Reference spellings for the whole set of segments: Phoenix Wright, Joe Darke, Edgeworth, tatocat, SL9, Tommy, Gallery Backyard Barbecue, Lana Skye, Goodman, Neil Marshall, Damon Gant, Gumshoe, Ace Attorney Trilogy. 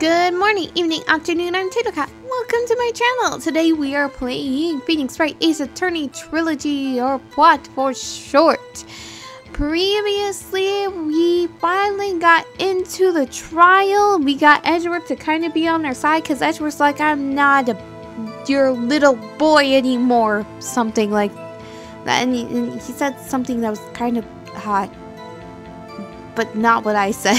Good morning, evening, afternoon, I'm tatocat. Welcome to my channel. Today we are playing Phoenix Wright Ace Attorney Trilogy, or plot for short. Previously, we finally got into the trial. We got Edgeworth to kind of be on our side, because Edgeworth's like, I'm not your little boy anymore. Something like that. And he said something that was kind of hot, but not what I said.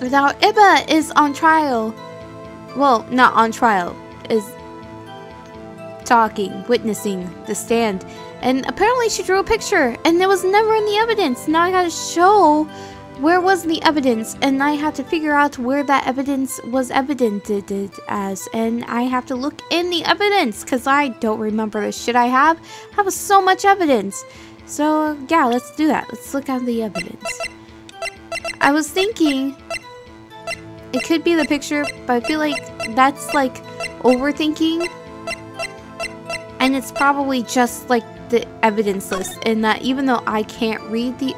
Now Iba is on trial. Well, not on trial, is talking, witnessing the stand. And apparently she drew a picture and it was never in the evidence. Now I gotta show where was the evidence, and I have to figure out where that evidence was evidented as. And I have to look in the evidence because I don't remember the shit I have. That was so much evidence. So yeah, let's do that. Let's look at the evidence. I was thinking it could be the picture, but I feel like that's like overthinking, and it's probably just like the evidence list, and that even though I can't read the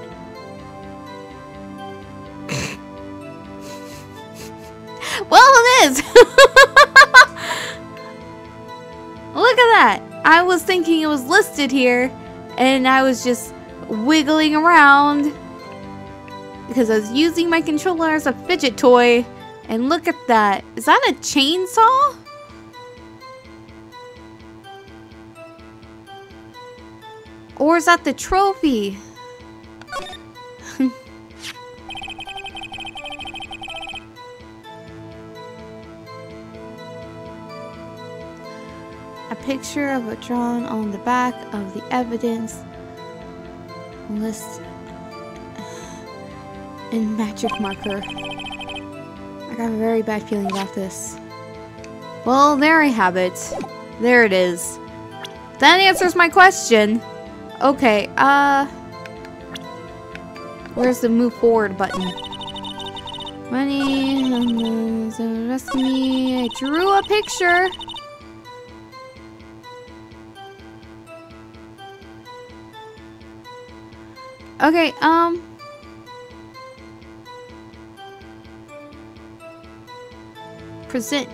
well, it is. Look at that. I was thinking it was listed here, and I was just wiggling around because I was using my controller as a fidget toy. And look at that. Is that a chainsaw? Or is that the trophy? A picture of it drawn on the back of the evidence list and magic marker. I got a very bad feeling about this. Well, there I have it. There it is. That answers my question. Okay, where's the move forward button? Money, so arrest me. I drew a picture. Okay, present.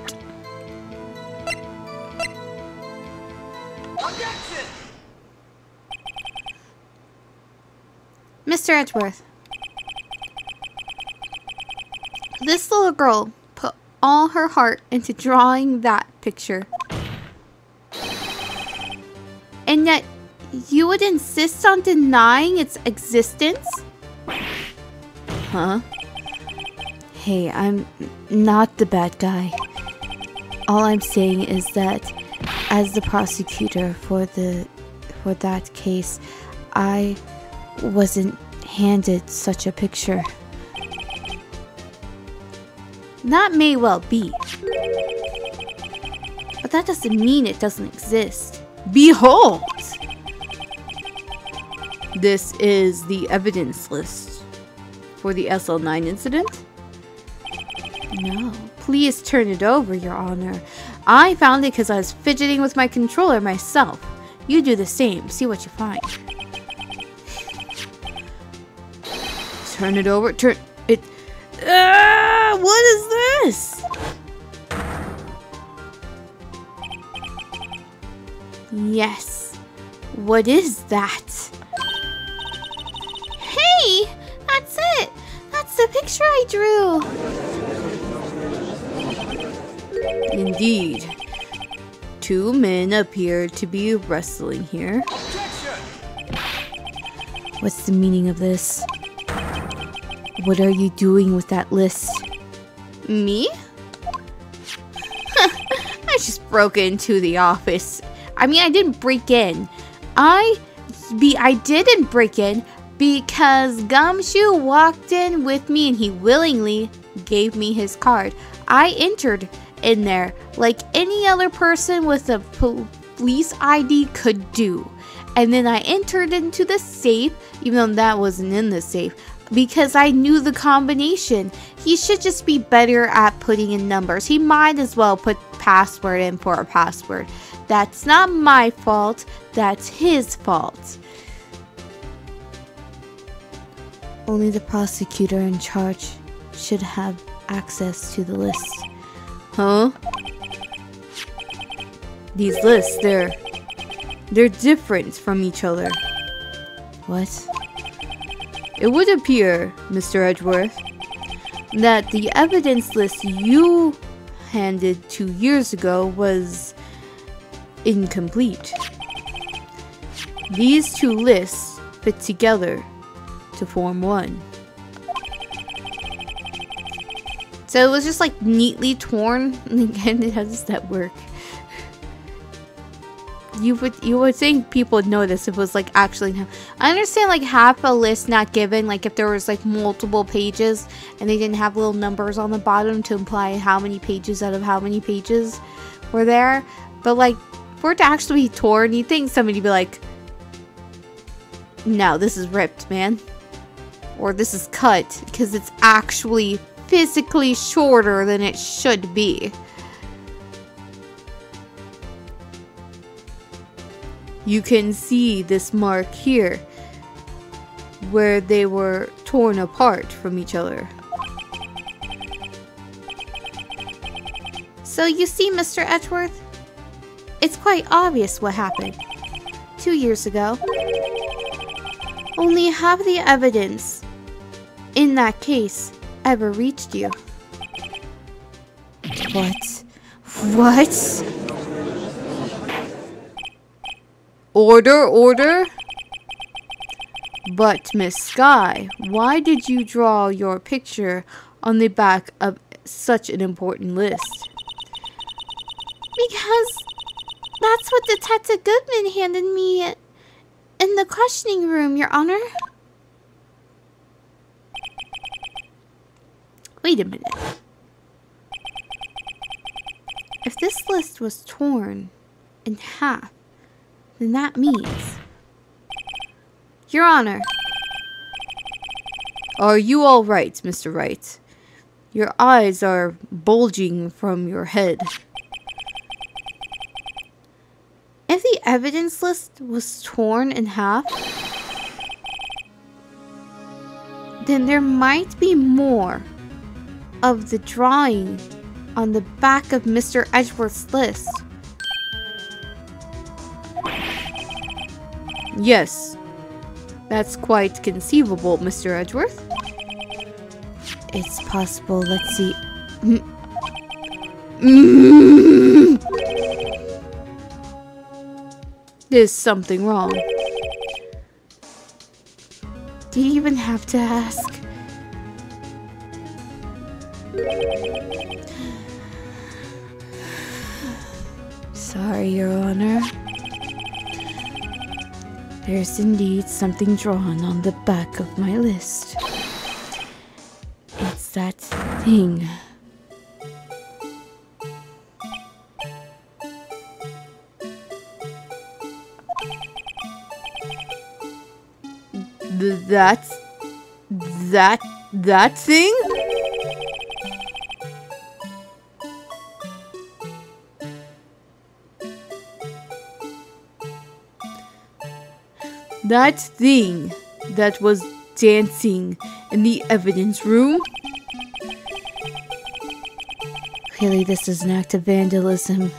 Objection! Mr. Edgeworth, this little girl put all her heart into drawing that picture, and yet you would insist on denying its existence? Huh? Hey, I'm not the bad guy. All I'm saying is that as the prosecutor for that case, I wasn't handed such a picture. That may well be, but that doesn't mean it doesn't exist. Behold! This is the evidence list for the SL9 incident. No, please turn it over, Your Honor. I found it because I was fidgeting with my controller myself. You do the same. See what you find. Turn it over. Turn it. What is this? Yes. What is that? Hey, that's it. That's the picture I drew. Indeed. Two men appear to be wrestling here. Objection! What's the meaning of this? What are you doing with that list? Me? I just broke into the office. I mean, I didn't break in. I didn't break in because Gumshoe walked in with me and he willingly gave me his card. I entered in there like any other person with a police ID could do, and then I entered into the safe, even though that wasn't in the safe, because I knew the combination. He should just be better at putting in numbers. He might as well put password in for a password. That's not my fault, that's his fault. Only the prosecutor in charge should have access to the lists. Huh? These lists, they're different from each other. What? It would appear, Mr. Edgeworth, that the evidence list you handed 2 years ago was incomplete. These two lists fit together to form one. So it was just like neatly torn. And again, how does that work? You would think people would notice if it was like actually. I understand like half a list not given, like if there was like multiple pages and they didn't have little numbers on the bottom to imply how many pages out of how many pages were there. But like for it to actually be torn, you'd think somebody would be like, no, this is ripped, man. Or this is cut because it's actually physically shorter than it should be. You can see this mark here, where they were torn apart from each other. So you see, Mr. Edgeworth, it's quite obvious what happened 2 years ago. Only half the evidence in that case ever reached you. What? What? Order, order! But, Miss Skye, why did you draw your picture on the back of such an important list? Because that's what Detective Goodman handed me in the questioning room, Your Honor. Wait a minute. If this list was torn in half, then that means... Your Honor. Are you all right, Mr. Wright? Your eyes are bulging from your head. If the evidence list was torn in half, then there might be more of the drawing on the back of Mr. Edgeworth's list. Yes, that's quite conceivable, Mr. Edgeworth. It's possible. Let's see. There's something wrong. Do you even have to ask? Sorry, Your Honor. There's indeed something drawn on the back of my list. It's that thing. That thing? That thing that was dancing in the evidence room? Clearly this is an act of vandalism.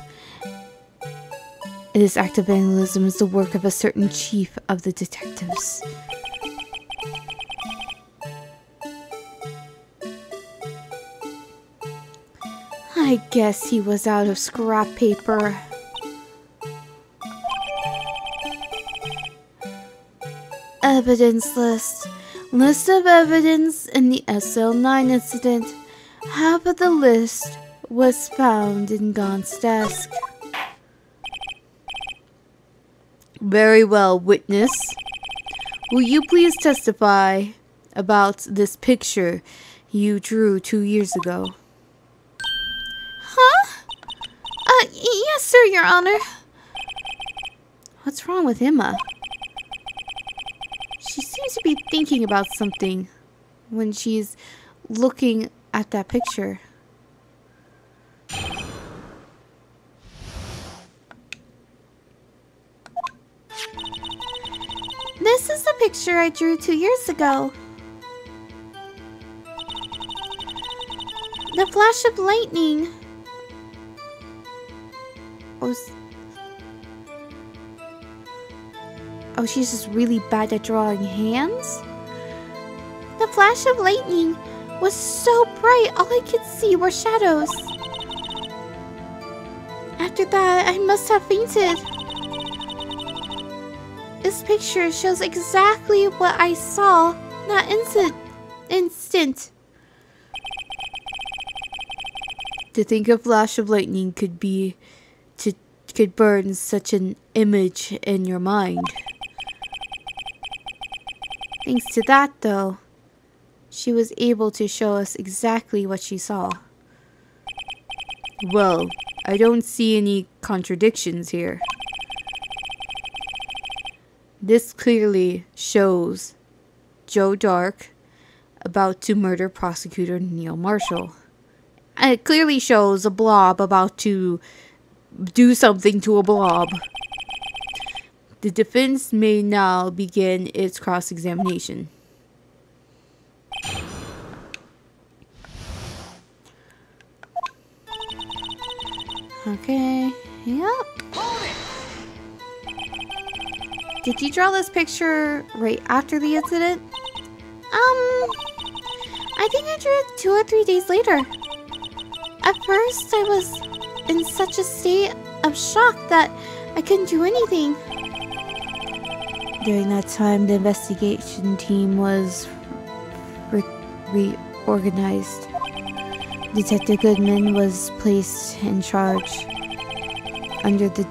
This act of vandalism is the work of a certain chief of the detectives. I guess he was out of scrap paper. Evidence list. List of evidence in the SL9 incident. Half of the list was found in Gant's desk. Very well, witness. Will you please testify about this picture you drew 2 years ago? Huh? Yes, sir, Your Honor. What's wrong with Emma? She seems to be thinking about something when she's looking at that picture. This is the picture I drew 2 years ago. The flash of lightning. Oh, she's just really bad at drawing hands? The flash of lightning was so bright, all I could see were shadows. After that, I must have fainted. This picture shows exactly what I saw that instant. To think a flash of lightning could burn such an image in your mind. Thanks to that, though, she was able to show us exactly what she saw. Well, I don't see any contradictions here. This clearly shows Joe Darke about to murder prosecutor Neil Marshall. And it clearly shows a blob about to do something to a blob. The defense may now begin its cross-examination. Okay, yep. Did you draw this picture right after the incident? I think I drew it 2 or 3 days later. At first, I was in such a state of shock that I couldn't do anything. During that time, the investigation team was reorganized. Detective Goodman was placed in charge under the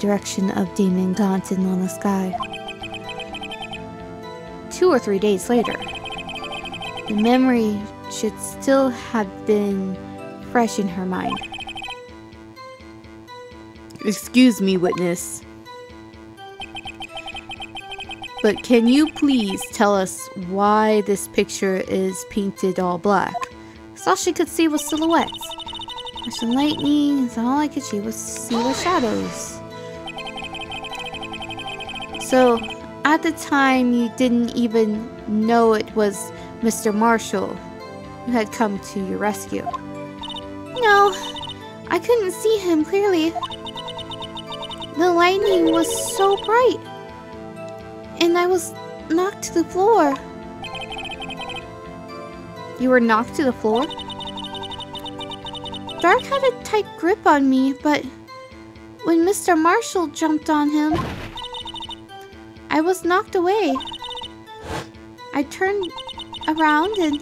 direction of Damon Gant and Lana Skye. 2 or 3 days later, the memory should still have been fresh in her mind. Excuse me, witness. But can you please tell us why this picture is painted all black? Because all she could see was silhouettes. Flash of lightning, and all I could see was shadows. So, at the time, you didn't even know it was Mr. Marshall who had come to your rescue. No, I couldn't see him clearly. The lightning was so bright, and I was knocked to the floor. You were knocked to the floor? Darke had a tight grip on me, but when Mr. Marshall jumped on him, I was knocked away. I turned around, and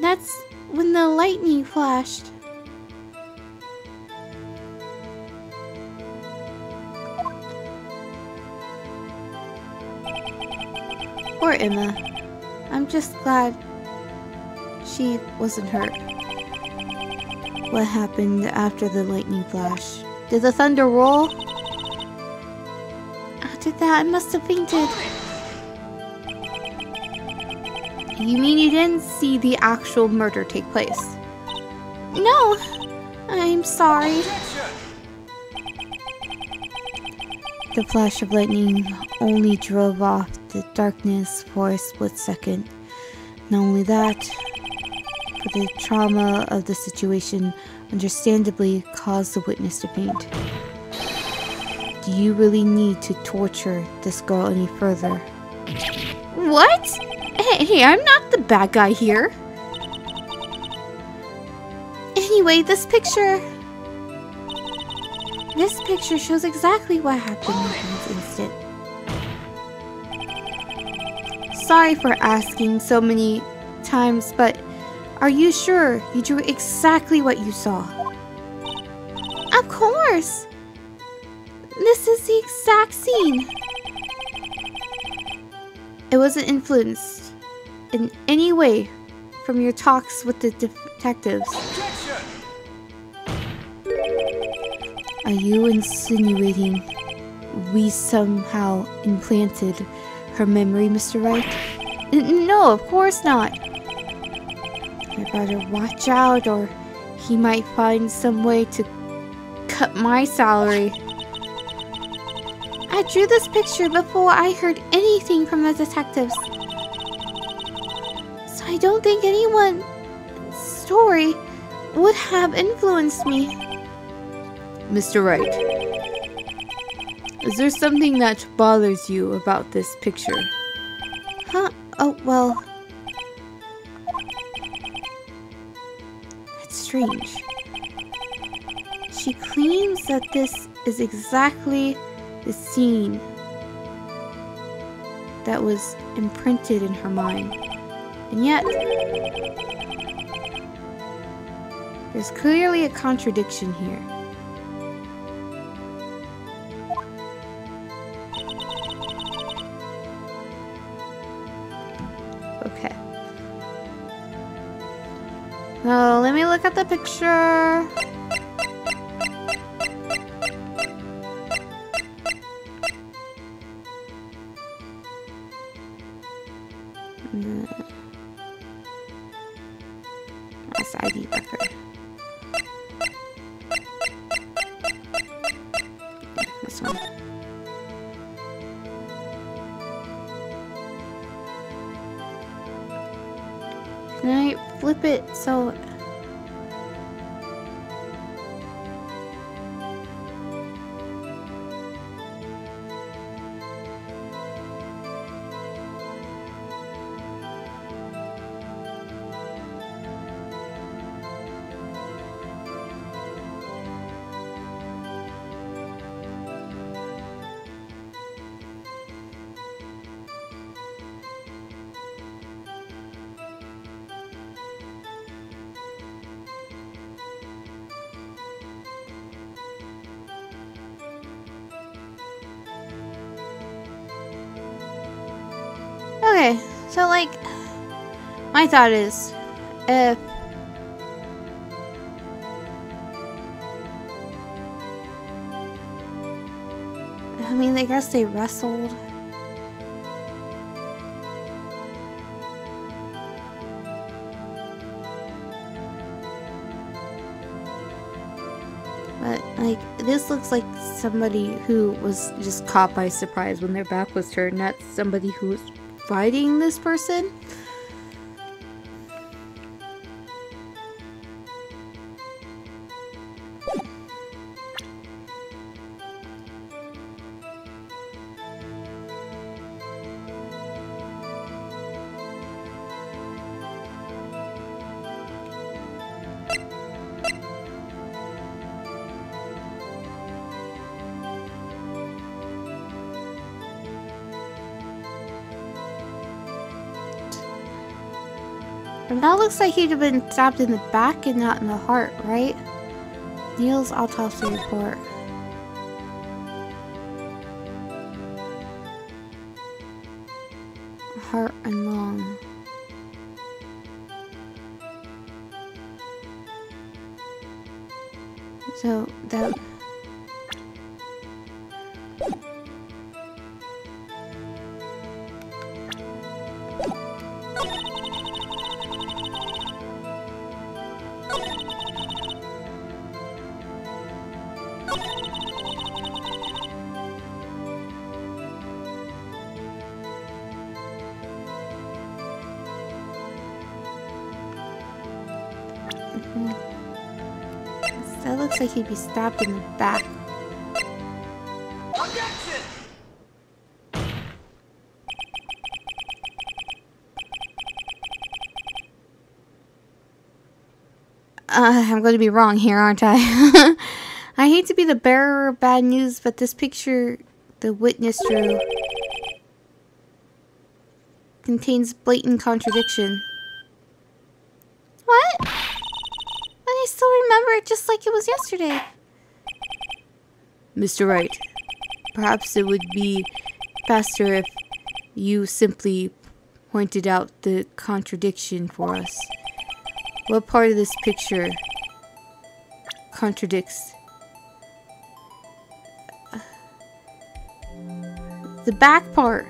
that's when the lightning flashed. Poor Emma. I'm just glad she wasn't hurt. What happened after the lightning flash? Did the thunder roll? After that, I must have fainted. You mean you didn't see the actual murder take place? No! I'm sorry. The flash of lightning only drove off the darkness for a split second. Not only that, but the trauma of the situation understandably caused the witness to faint. Do you really need to torture this girl any further? What? Hey, I'm not the bad guy here. Anyway, this picture shows exactly what happened in this instant. Sorry for asking so many times, but are you sure you drew exactly what you saw? Of course! This is the exact scene. It wasn't influenced in any way from your talks with the detectives. Are you insinuating we somehow implanted her memory, Mr. Wright? No, of course not. You better watch out, or he might find some way to cut my salary. I drew this picture before I heard anything from the detectives. So I don't think anyone story would have influenced me. Mr. Wright, is there something that bothers you about this picture? Huh? Oh, well... That's strange. She claims that this is exactly the scene that was imprinted in her mind. And yet, there's clearly a contradiction here. Okay. Now, let me look at the picture. So... So, like, my thought is, if I mean, I guess they wrestled. But, like, this looks like somebody who was just caught by surprise when their back was turned, not somebody who was fighting this person. That looks like he'd have been stabbed in the back and not in the heart, right? Neil's autopsy report. Heart and lung. So, that... Like he'd be stabbed in the back. I'm going to be wrong here, aren't I? I hate to be the bearer of bad news, but this picture the witness drew contains blatant contradiction. Just like it was yesterday. Mr. Wright, perhaps it would be faster if you simply pointed out the contradiction for us. What part of this picture contradicts? The back part.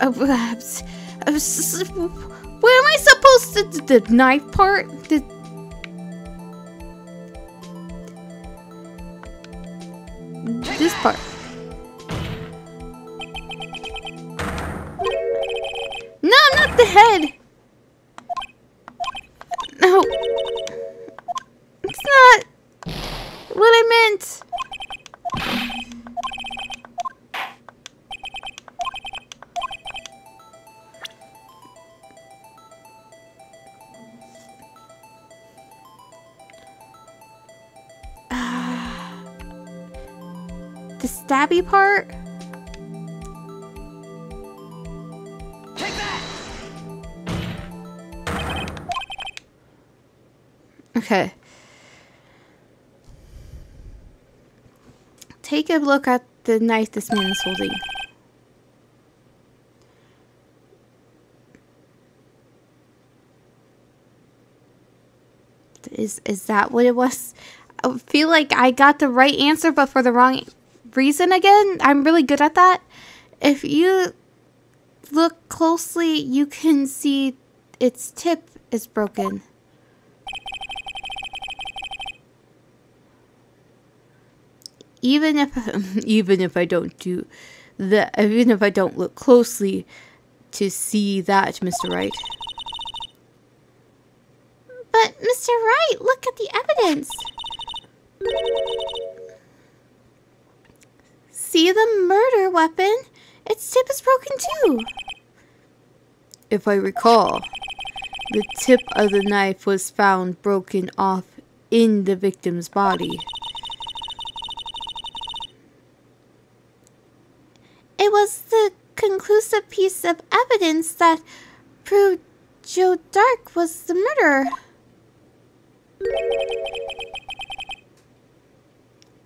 Oh, perhaps. Where am I supposed to... The knife part? The... This part. No, not the head! No. the stabby part. Take that! Okay. Take a look at the knife this man is holding. Is that what it was? I feel like I got the right answer, but for the wrong reason again. I'm really good at that. If you look closely, you can see its tip is broken. Even if I don't look closely to see that, Mr. Wright. But, Mr. Wright, look at the evidence. See the murder weapon? Its tip is broken too. If I recall, the tip of the knife was found broken off in the victim's body. It was the conclusive piece of evidence that proved Joe Darke was the murderer.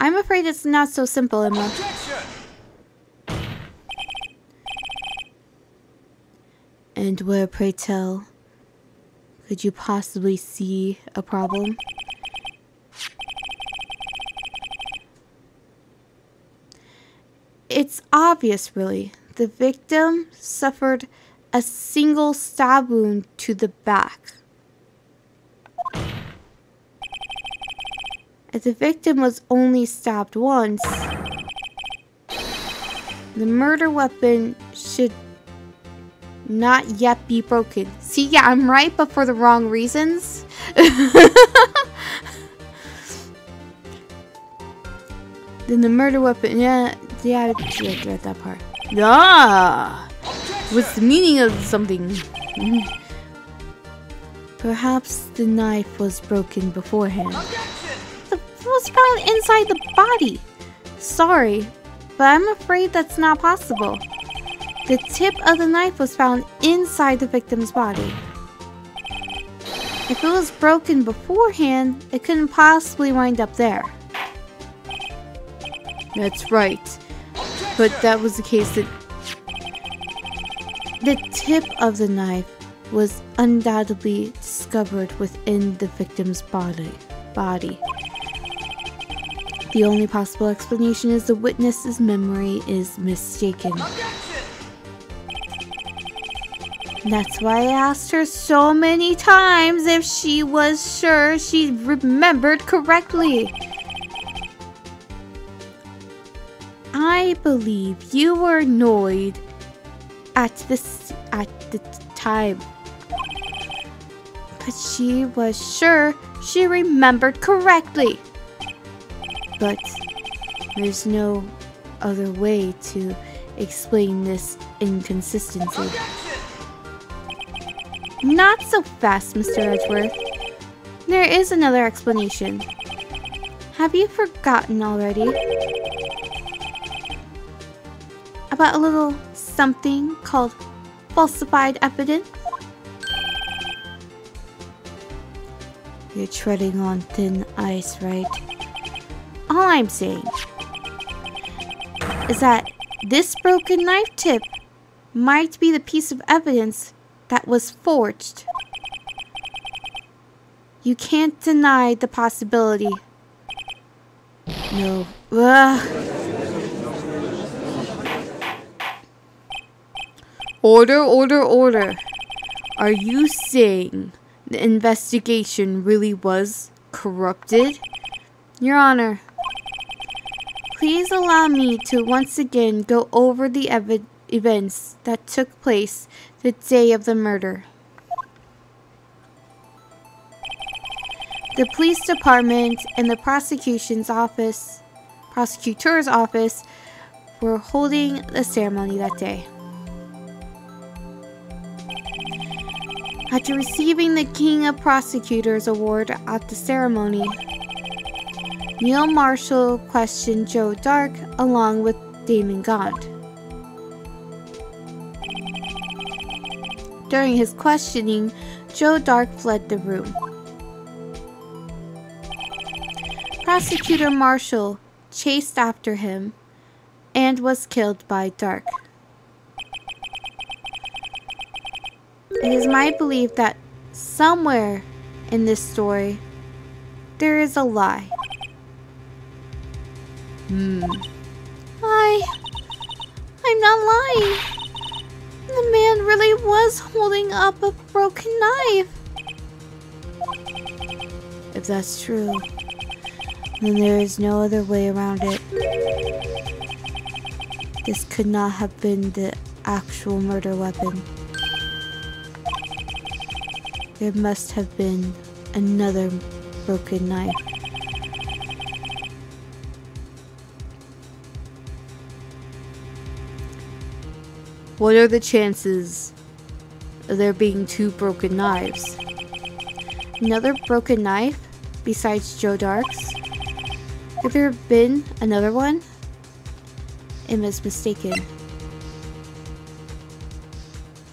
I'm afraid it's not so simple, Emma. Objection! And where, pray tell, could you possibly see a problem? It's obvious, really. The victim suffered a single stab wound to the back. If the victim was only stabbed once, the murder weapon should not yet be broken. See, yeah, I'm right, but for the wrong reasons. Then the murder weapon, yeah, I read that part. Ah! What's the meaning of something? Perhaps the knife was broken beforehand. Was found inside the body. Sorry, but I'm afraid that's not possible. The tip of the knife was found inside the victim's body. If it was broken beforehand, it couldn't possibly wind up there. That's right. But that was the case that the tip of the knife was undoubtedly discovered within the victim's body. The only possible explanation is the witness's memory is mistaken. That's why I asked her so many times if she was sure she remembered correctly. I believe you were annoyed at the time, but she was sure she remembered correctly. But there's no other way to explain this inconsistency. Not so fast, Mr. Edgeworth. There is another explanation. Have you forgotten already? About a little something called falsified evidence? You're treading on thin ice, right? All I'm saying is that this broken knife tip might be the piece of evidence that was forged. You can't deny the possibility. No. Ugh. Order, order, order. Are you saying the investigation really was corrupted? Your Honor, please allow me to once again go over the events that took place the day of the murder. The police department and the prosecutor's office were holding the ceremony that day. After receiving the King of Prosecutors Award at the ceremony, Neil Marshall questioned Joe Darke along with Damon Gant. During his questioning, Joe Darke fled the room. Prosecutor Marshall chased after him and was killed by Darke. It is my belief that somewhere in this story, there is a lie. I'm not lying. The man really was holding up a broken knife. If that's true, then there is no other way around it. This could not have been the actual murder weapon. There must have been another broken knife. What are the chances of there being two broken knives? Another broken knife besides Joe Darke's? Have there been another one? I was mistaken.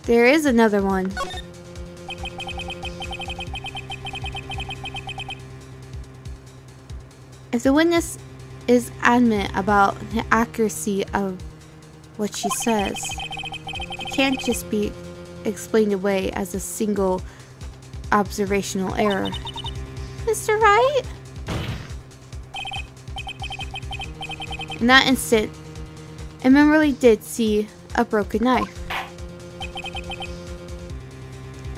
There is another one. If the witness is adamant about the accuracy of what she says, it can't just be explained away as a single observational error. Mr. Wright? In that instant, Emma really did see a broken knife.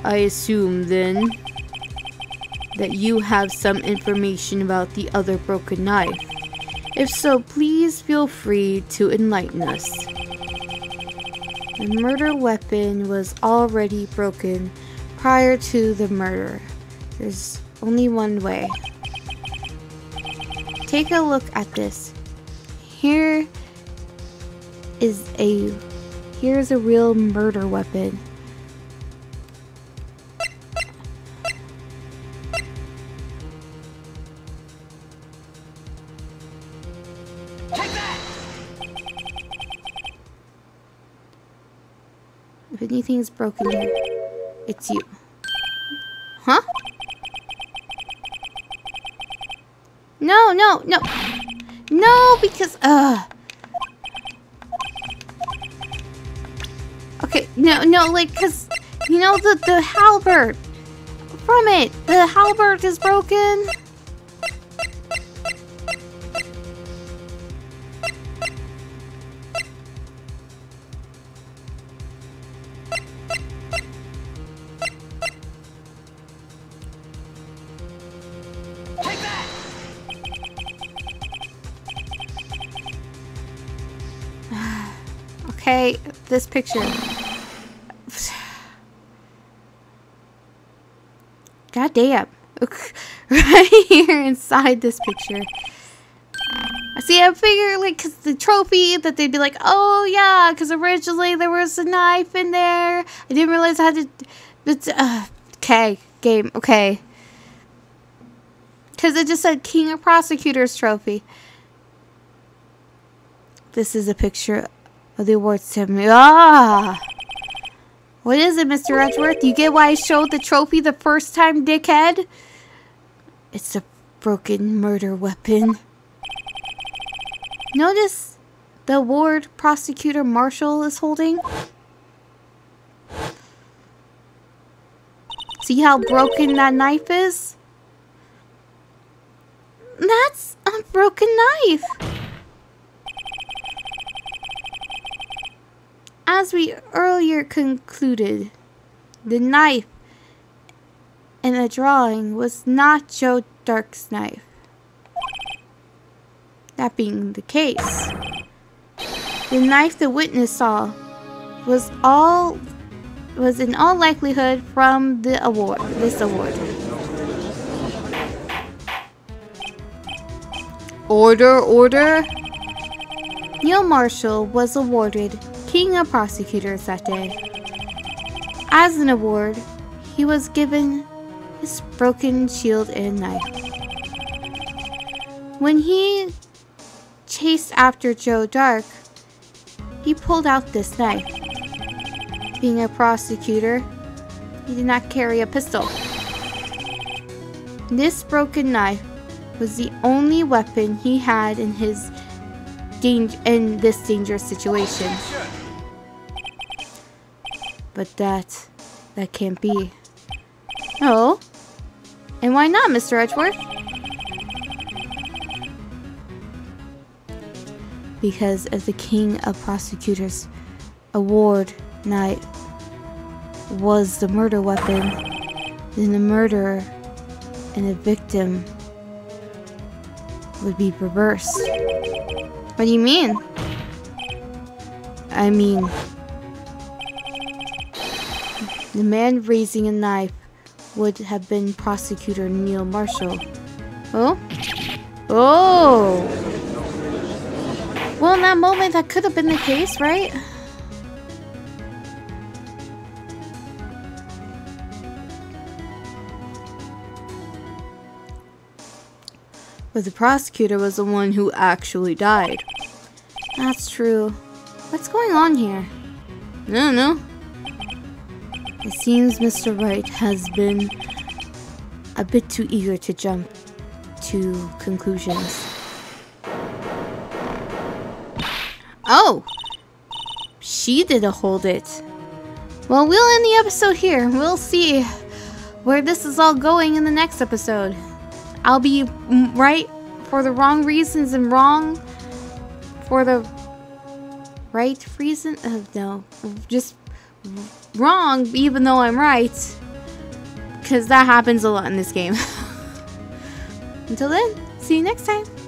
I assume, then, that you have some information about the other broken knife. If so, please feel free to enlighten us. The murder weapon was already broken prior to the murder. There's only one way. Take a look at this. Here's a real murder weapon. Take that! If anything's broken here, it's you. Huh? No, no, no. No, because okay, no, like, cause, you know, the halberd from it. The halberd is broken. Take that! Okay, this picture. God damn. Right here inside this picture. See, I figure, like, because the trophy, that they'd be like, oh, yeah, because originally there was a knife in there. I didn't realize I had to... It's, okay, game, okay. Because it just said King of Prosecutors Trophy. This is a picture of the awards ceremony. Ah! What is it, Mr. Edgeworth? You get why I showed the trophy the first time, dickhead? It's a broken murder weapon. Notice the award Prosecutor Marshall is holding? See how broken that knife is? That's a broken knife! As we earlier concluded, the knife in the drawing was not Joe Darke's knife. That being the case, the knife the witness saw was in all likelihood from this award. Order! Neil Marshall was awarded King of Prosecutors that day. As an award, he was given his broken shield and knife. When he chased after Joe Darke, he pulled out this knife. Being a prosecutor, he did not carry a pistol. This broken knife was the only weapon he had in this dangerous situation. But that can't be. Oh? And why not, Mr. Edgeworth? Because as the King of Prosecutors, award knife was the murder weapon, then the murderer and the victim would be reversed. What do you mean? I mean, the man raising a knife would have been Prosecutor Neil Marshall. Oh? Oh! Well, in that moment, that could have been the case, right? But the prosecutor was the one who actually died. That's true. What's going on here? No, no. It seems Mr. Wright has been a bit too eager to jump to conclusions. Oh! She did a hold it. Well, we'll end the episode here. We'll see where this is all going in the next episode. I'll be right for the wrong reasons and wrong for the right reason. No, just wrong even though I'm right, because that happens a lot in this game. Until then, see you next time.